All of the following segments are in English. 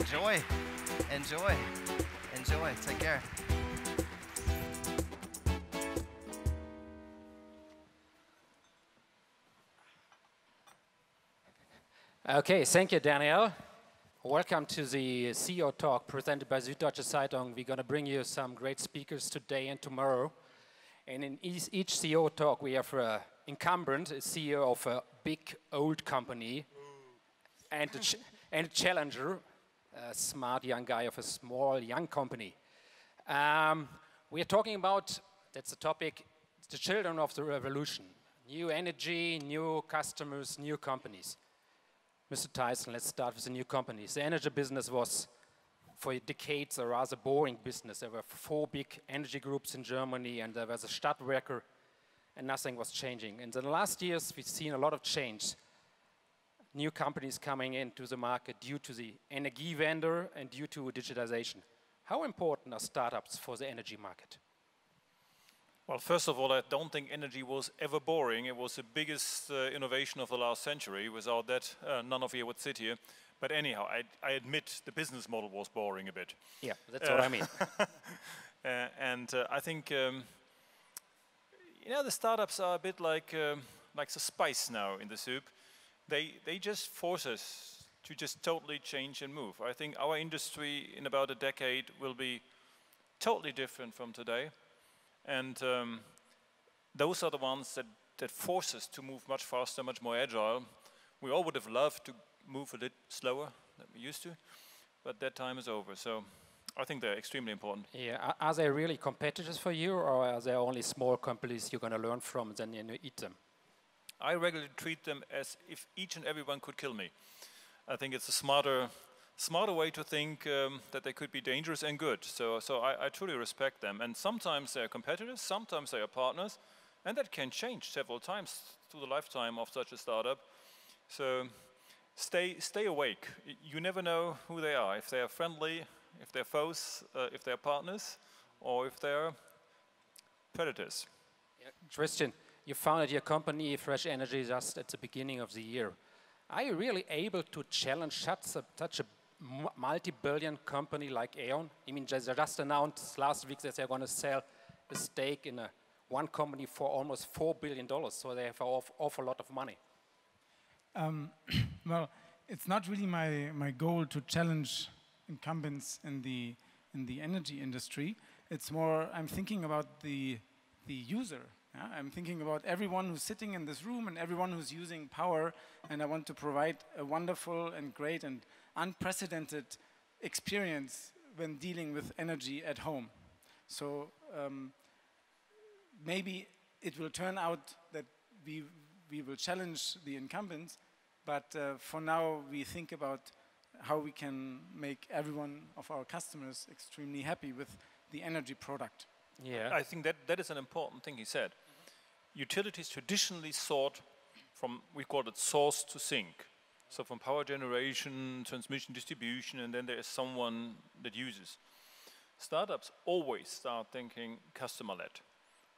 Enjoy. Enjoy. Enjoy. Take care. Okay, thank you, Daniel. Welcome to the CEO Talk presented by Süddeutsche Zeitung. We're going to bring you some great speakers today and tomorrow. And in each CEO Talk, we have an incumbent, a CEO of a big old company, and a challenger, a smart young guy of a small young company. We are talking about, that's the topic, the children of the revolution. New energy, new customers, new companies. Mr. Teyssen, let's start with the new companies. The energy business was, for decades, a rather boring business. There were 4 big energy groups in Germany, and there was a Stadtwerke, and nothing was changing. In the last years, we've seen a lot of change. New companies coming into the market due to the Energiewende and due to digitization. How important are startups for the energy market? Well, first of all, I don't think energy was ever boring. It was the biggest innovation of the last century. Without that, none of you would sit here. But anyhow, I admit the business model was boring a bit. Yeah, that's what I mean. I think, you know, the startups are a bit like the spice now in the soup. They just force us to just totally change and move. I think our industry in about a decade will be totally different from today. And those are the ones that force us to move much faster, much more agile. We all would have loved to move a little slower than we used to, but that time is over. So I think they're extremely important. Yeah, are they really competitors for you, or are there only small companies you're going to learn from and then you eat them? I regularly treat them as if each and everyone could kill me. I think it's a smarter way to think that they could be dangerous and good. So I truly respect them. And sometimes they are competitors, sometimes they are partners, and that can change several times through the lifetime of such a startup. So stay awake. You never know who they are, if they are friendly, if they're foes, if they're partners, or if they're predators. Yeah, Christian, you founded your company, Fresh Energy, just at the beginning of the year. Are you really able to challenge such a multi-billion company like E.ON? I mean, they just announced last week that they're going to sell a stake in one company for almost $4 billion, so they have an awful lot of money. Well, it's not really my goal to challenge incumbents in the energy industry. It's more I'm thinking about the user. Yeah? I'm thinking about everyone who's sitting in this room and everyone who's using power, and I want to provide a wonderful and great and unprecedented experience when dealing with energy at home. So maybe it will turn out that we will challenge the incumbents, but for now we think about how we can make everyone of our customers extremely happy with the energy product. Yeah, I think that is an important thing he said. Mm-hmm. Utilities traditionally sought from, we call it source to sink. So from power generation, transmission, distribution, and then there is someone that uses. Startups always start thinking customer-led.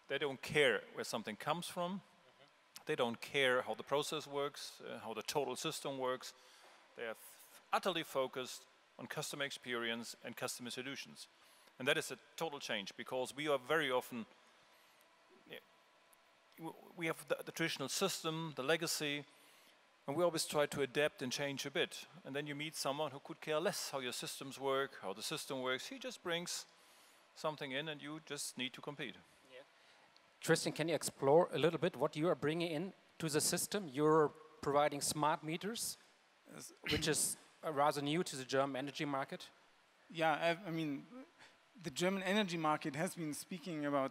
They don't care where something comes from. Mm-hmm. They don't care how the process works, how the total system works. They are utterly focused on customer experience and customer solutions. And that is a total change, because we are very often, we have the traditional system, the legacy, and we always try to adapt and change a bit. And then you meet someone who could care less how your systems work, how the system works. He just brings something in, and you just need to compete. Yeah. Tristan, can you explore a little bit what you are bringing in to the system? You're providing smart meters, which is rather new to the German energy market. Yeah, I mean, the German energy market has been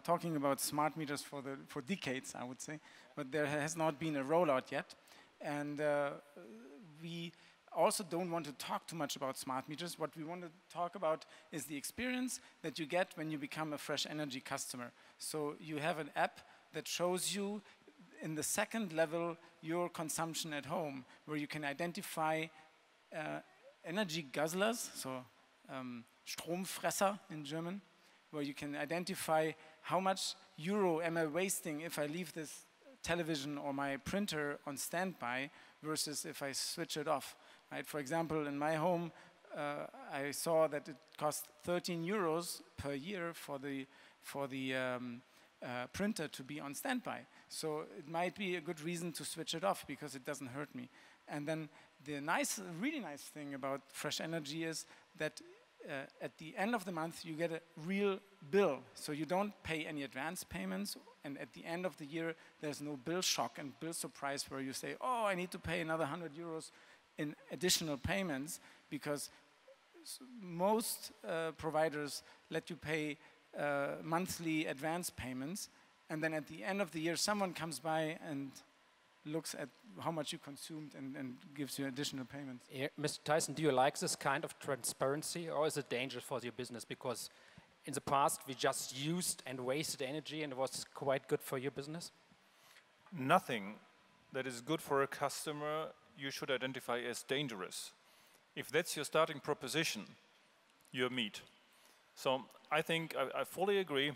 talking about smart meters for decades, I would say. But there has not been a rollout yet. And we also don't want to talk too much about smart meters. What we want to talk about is the experience that you get when you become a Fresh Energy customer. So you have an app that shows you in the second level your consumption at home, where you can identify energy guzzlers, so Stromfresser in German, where you can identify how much euro am I wasting if I leave this television or my printer on standby versus if I switch it off. Right? For example, in my home, I saw that it cost 13 euros per year for the printer to be on standby. So it might be a good reason to switch it off because it doesn't hurt me. And then the really nice thing about Fresh Energy is that at the end of the month you get a real bill. So you don't pay any advance payments, and at the end of the year there's no bill shock and bill surprise where you say, oh, I need to pay another 100 euros in additional payments, because most providers let you pay monthly advance payments, and then at the end of the year someone comes by and looks at how much you consumed and gives you additional payments. Yeah. Mr. Teyssen, do you like this kind of transparency, or is it dangerous for your business? Because in the past we just used and wasted energy, and it was quite good for your business. Nothing that is good for a customer you should identify as dangerous. If that's your starting proposition, you're meat. So I think I fully agree,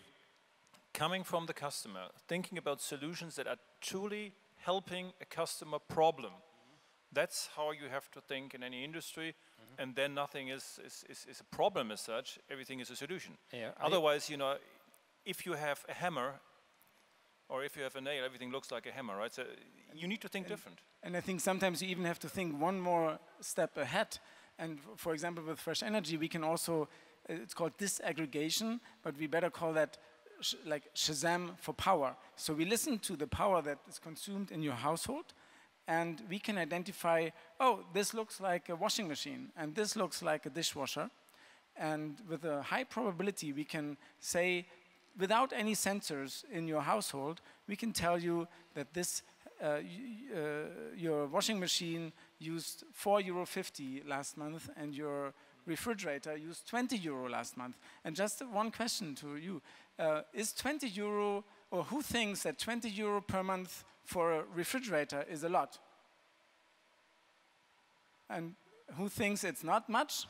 coming from the customer, thinking about solutions that are truly helping a customer problem. Mm-hmm. That's how you have to think in any industry, mm-hmm. and then nothing is a problem as such, everything is a solution. Yeah. Otherwise, you know, if you have a hammer or if you have a nail, everything looks like a hammer, right? So you need to think different. And I think sometimes you even have to think one more step ahead. And for example, with Fresh Energy, we can also, it's called disaggregation, but we better call that like Shazam for power. So we listen to the power that is consumed in your household, and we can identify, oh, this looks like a washing machine, and this looks like a dishwasher. And with a high probability, we can say, without any sensors in your household, we can tell you that this your washing machine used €4.50 last month, and your refrigerator used 20 euro last month. And just one question to you. Is 20 euro, or who thinks that 20 euro per month for a refrigerator is a lot? And who thinks it's not much?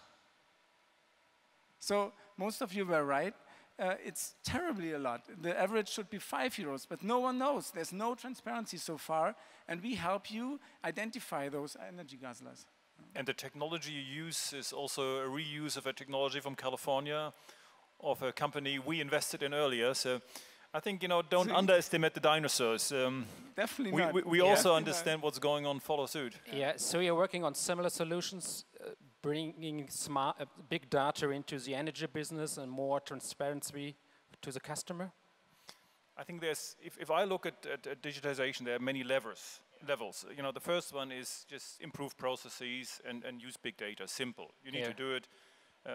So most of you were right. It's terribly a lot. The average should be 5 euros, but no one knows. There's no transparency so far, and we help you identify those energy guzzlers. And the technology you use is also a reuse of a technology from California, of a company we invested in earlier. So I think, you know, don't underestimate the dinosaurs. Definitely not. We also understand what's going on, follow suit. Yeah, so you're working on similar solutions, bringing smart, big data into the energy business and more transparency to the customer? I think there's, if I look at digitization, there are many levels. You know, the first one is just improve processes and use big data, simple. You need to do it.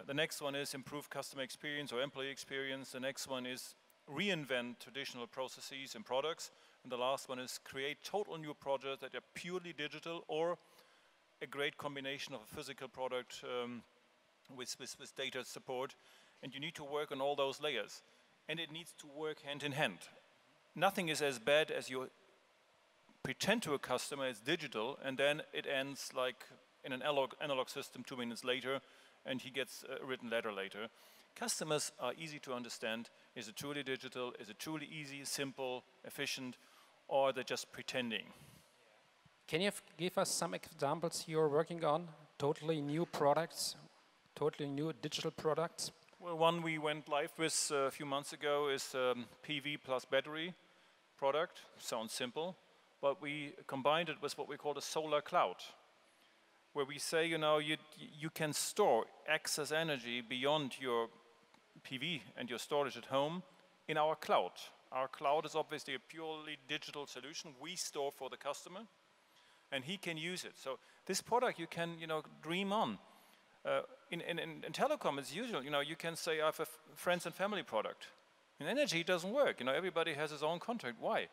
The next one is improve customer experience or employee experience. The next one is reinvent traditional processes and products. And the last one is create total new projects that are purely digital, or a great combination of a physical product with data support. And you need to work on all those layers. And it needs to work hand in hand. Nothing is as bad as you pretend to a customer it's digital, and then it ends like in an analog system 2 minutes later, and he gets a written letter later. Customers are easy to understand. Is it truly digital? Is it truly easy, simple, efficient, or they're just pretending? Can you give us some examples you're working on? Totally new products, totally new digital products? Well, one we went live with a few months ago is PV plus battery product. Sounds simple, but we combined it with what we call a solar cloud, where we say, you know, you can store excess energy beyond your PV and your storage at home in our cloud. Our cloud is obviously a purely digital solution we store for the customer, and he can use it. So this product you can, you know, dream on. In telecom, it's usual, you know, you can say I have a friends and family product. In energy, it doesn't work. You know, everybody has his own contract. Why?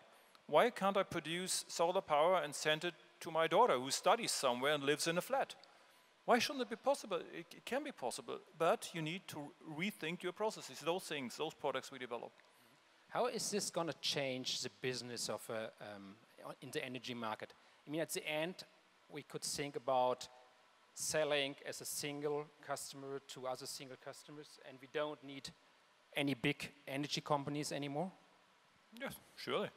Why can't I produce solar power and send it to my daughter who studies somewhere and lives in a flat? Why shouldn't it be possible? It can be possible, but you need to rethink your processes. Those things, those products we develop. How is this going to change the business of in the energy market? I mean, at the end, we could think about selling as a single customer to other single customers, and we don't need any big energy companies anymore? Yes, surely.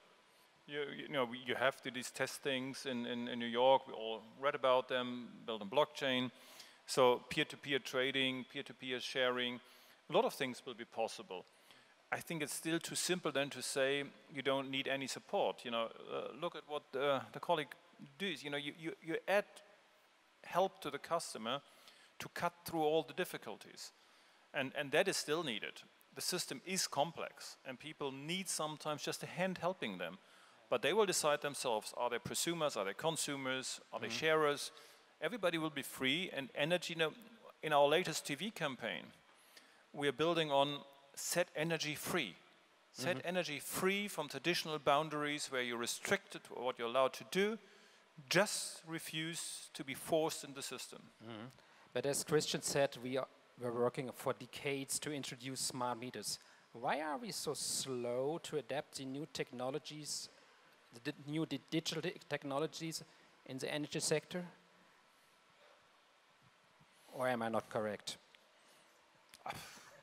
You know, you have to do these test things in New York. We all read about them, built on blockchain. So peer-to-peer trading, peer-to-peer sharing, a lot of things will be possible. I think it's still too simple then to say you don't need any support. You know, look at what the colleague does. You know, you add help to the customer to cut through all the difficulties, and that is still needed. The system is complex, and people need sometimes just a hand helping them. But they will decide themselves: are they prosumers? Are they consumers? Are they sharers? Everybody will be free. And energy. In our latest TV campaign, we are building on. Set energy free. Set energy free from traditional boundaries where you're restricted to what you're allowed to do. Just refuse to be forced in the system. But as Christian said, we're working for decades to introduce smart meters. Why are we so slow to adapt the new technologies, the new digital technologies in the energy sector? Or am I not correct?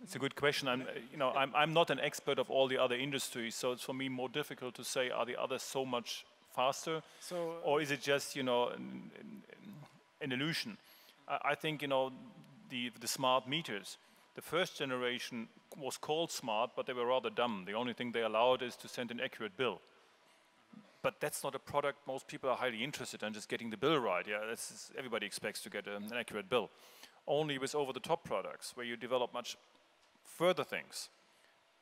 It's a good question. I'm not an expert of all the other industries, so it's for me more difficult to say are the others so much faster, so or is it just an illusion? I think the smart meters. The first generation was called smart, but they were rather dumb. The only thing they allowed is to send an accurate bill. But that's not a product most people are highly interested in. Just getting the bill right. Yeah, that's everybody expects to get an accurate bill. Only with over-the-top products where you develop much further things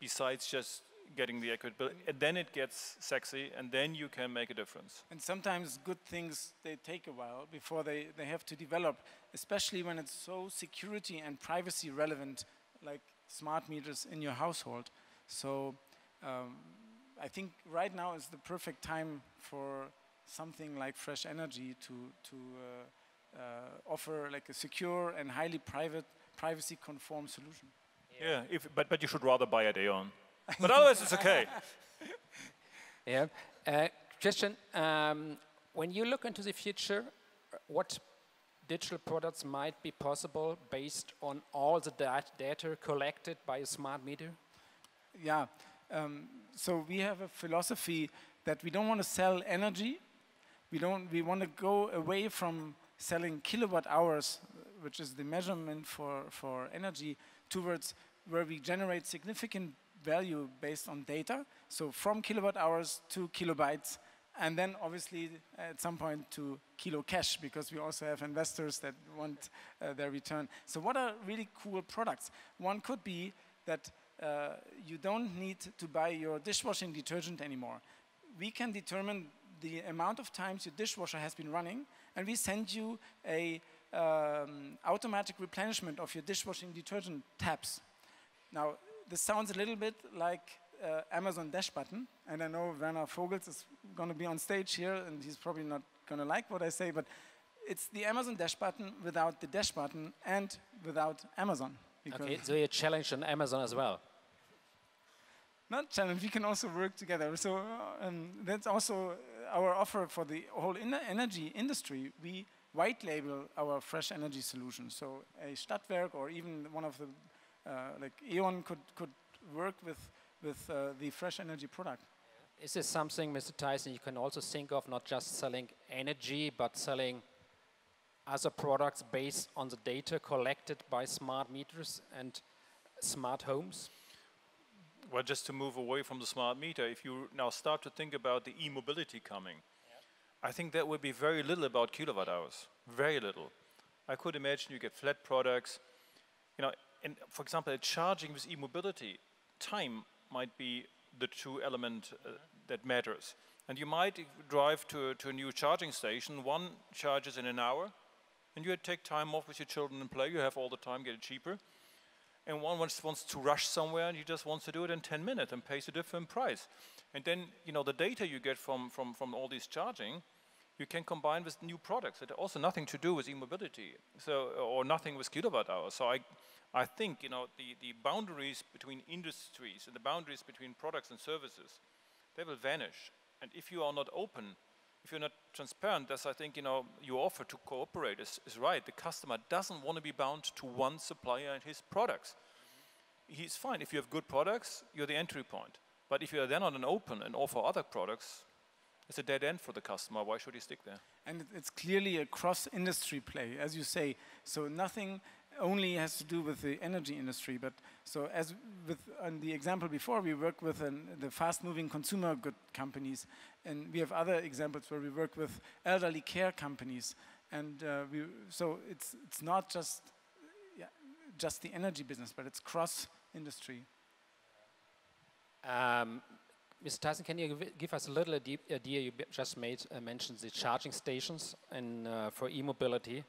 besides just getting the accurate bill, and then it gets sexy, and then you can make a difference. And sometimes good things, they take a while before they have to develop, especially when it's so security and privacy relevant, like smart meters in your household. So I think right now is the perfect time for something like Fresh Energy to offer like a secure and highly privacy-conform solution. Yeah, but you should rather buy at E.ON. But otherwise, it's okay. Yeah, Christian, when you look into the future, what digital products might be possible based on all the data collected by a smart meter? Yeah, so we have a philosophy that we don't want to sell energy. We want to go away from selling kilowatt hours, which is the measurement for energy, towards where we generate significant value based on data, so from kilowatt hours to kilobytes, and then obviously at some point to kilo cash, because we also have investors that want their return. So what are really cool products? One could be that you don't need to buy your dishwashing detergent anymore. We can determine the amount of times your dishwasher has been running, and we send you a automatic replenishment of your dishwashing detergent tabs. Now, this sounds a little bit like Amazon Dash Button, and I know Werner Vogels is going to be on stage here, and he's probably not going to like what I say, but it's the Amazon Dash Button without the Dash Button and without Amazon. Okay, so you're challenged on Amazon as well. Not challenge, we can also work together. So that's also our offer for the whole energy industry. We white label our Fresh Energy solution. So a Stadtwerk or even one of the, like E.ON could work with the Fresh Energy product. Is this something, Mr. Teyssen, you can also think of not just selling energy, but selling other products based on the data collected by smart meters and smart homes? Well, just to move away from the smart meter, if you now start to think about the e-mobility coming, I think that would be very little about kilowatt hours, very little. I could imagine you get flat products, and for example, charging with e-mobility, time might be the true element that matters. And you might drive to a new charging station, one charges in an hour, and you take time off with your children and play, you have all the time, get it cheaper. And one wants to rush somewhere, and you just want to do it in 10 minutes and pays a different price. And then, the data you get from all this charging, you can combine with new products that also nothing to do with e-mobility, so, or nothing with kilowatt hours. So I think, the boundaries between industries and the boundaries between products and services, they will vanish. And if you are not open, if you're not transparent, that's, I think, your offer to cooperate is right. The customer doesn't want to be bound to one supplier and his products. He's fine. If you have good products, you're the entry point. But if you're then not open and offer other products, It's a dead end for the customer. Why should he stick there? And it's clearly a cross-industry play, as you say. So nothing only has to do with the energy industry, but so as with on the example before, we work with the fast-moving consumer good companies, and we have other examples where we work with elderly care companies, and so it's not just the energy business, but it's cross-industry. Mr. Teyssen, can you give us a little idea? You just mentioned the charging stations and for e-mobility,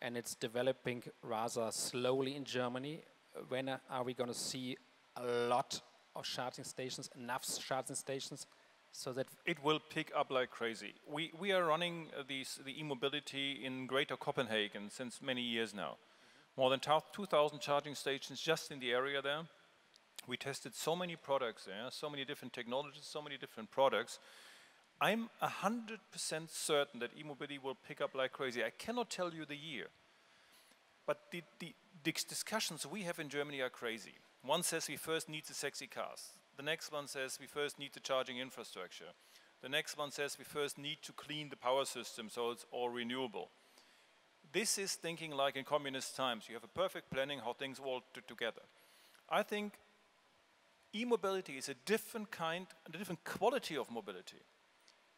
and it's developing rather slowly in Germany. When are we going to see a lot of charging stations, enough charging stations, so that it will pick up like crazy? We are running the e-mobility in Greater Copenhagen since many years now. More than 2,000 charging stations just in the area there. We tested so many products there, so many different technologies, so many different products. I'm 100% certain that e-mobility will pick up like crazy. I cannot tell you the year, but the discussions we have in Germany are crazy. One says we first need the sexy cars. The next one says we first need the charging infrastructure. The next one says we first need to clean the power system so it's all renewable. This is thinking like in communist times. You have a perfect planning how things all fit together. I think e-mobility is a different kind, a different quality of mobility.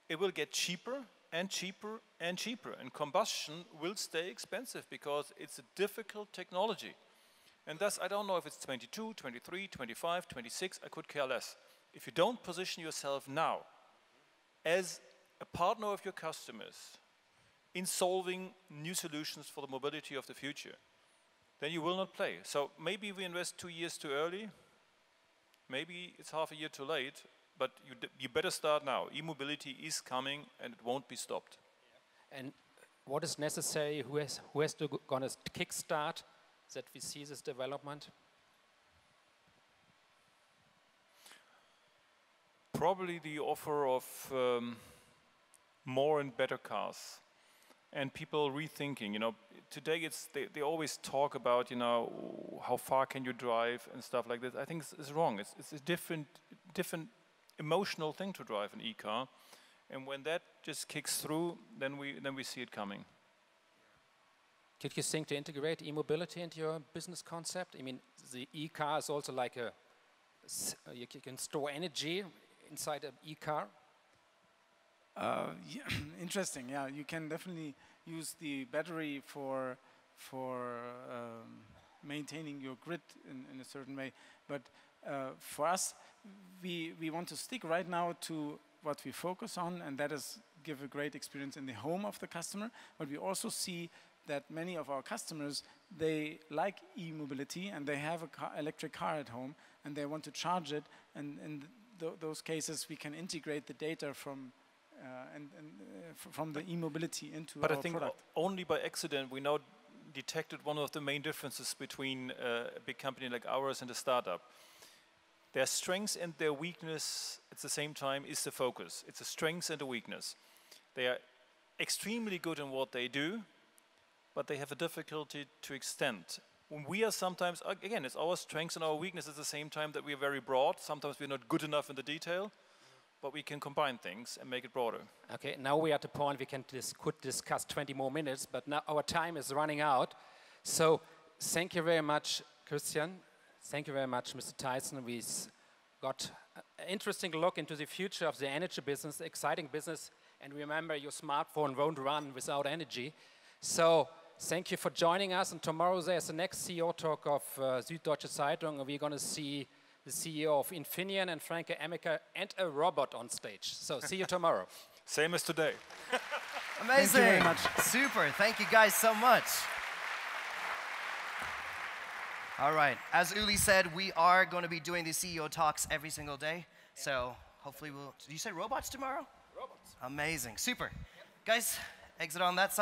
It will get cheaper and cheaper and cheaper, and combustion will stay expensive because it's a difficult technology. And thus, I don't know if it's 22, 23, 25, 26, I could care less. If you don't position yourself now as a partner of your customers in solving new solutions for the mobility of the future, then you will not play. So maybe we invest 2 years too early, maybe it's half a year too late, but you better start now. E-mobility is coming and it won't be stopped. Yeah. And what is necessary? Who has to gonna kickstart that we see this development? Probably the offer of more and better cars and people rethinking. You know, today it's they always talk about, you know, how far can you drive and stuff like this. I think it's wrong. It's a different emotional thing to drive an e-car, and when that just kicks through, then we see it coming. Did you think to integrate e-mobility into your business concept? I mean, the e-car is also like you can store energy inside an e-car. Yeah, interesting. Yeah, you can definitely use the battery for maintaining your grid in a certain way, but for us, we want to stick right now to what we focus on, and that is give a great experience in the home of the customer. But we also see that many of our customers, they like e-mobility and they have an electric car at home and they want to charge it. And in those cases, we can integrate the data from the e-mobility into our product. But I think only by accident we now detected one of the main differences between a big company like ours and a startup. Their strengths and their weakness at the same time is the focus. It's a strength and a weakness. They are extremely good in what they do, but they have a difficulty to extend. When we are sometimes, again, it's our strengths and our weakness at the same time that we are very broad. Sometimes we're not good enough in the detail, but we can combine things and make it broader. Okay, now we are at the point we can could discuss 20 more minutes, but now our time is running out. So thank you very much, Christian. Thank you very much, Mr. Teyssen. We got an interesting look into the future of the energy business, exciting business. And remember, your smartphone won't run without energy. So thank you for joining us. And tomorrow there's the next CEO talk of Süddeutsche Zeitung. We're going to see the CEO of Infineon and Franka Emika and a robot on stage. So see you tomorrow. Same as today. Amazing. Thank you very much. Super. Thank you guys so much. All right, as Uli said, we are going to be doing the CEO talks every single day. So hopefully we'll, did you say robots tomorrow? Robots. Amazing, super. Yep. Guys, exit on that side.